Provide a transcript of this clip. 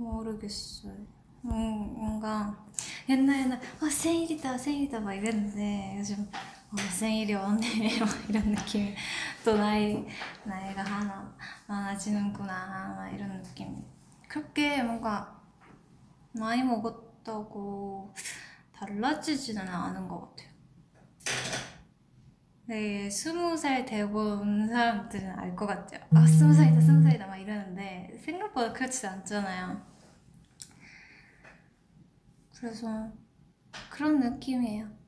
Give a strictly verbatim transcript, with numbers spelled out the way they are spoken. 모르겠어요. 음, 뭔가 옛날에는 어, 생일이다 생일이다 막 이랬는데 요즘 어, 생일이 오네 막 이런 느낌. 또 나이, 나이가 하나 많아지는구나 막 이런 느낌. 그렇게 뭔가 많이 먹었다고 달라지지는 않은 것 같아요. 네, 스무 살 되고 온 사람들은 알 것 같아요. 아, 스무 살이다, 스무 살이다 막 이러는데 생각보다 그렇지 않잖아요. 그래서 그런 느낌이에요.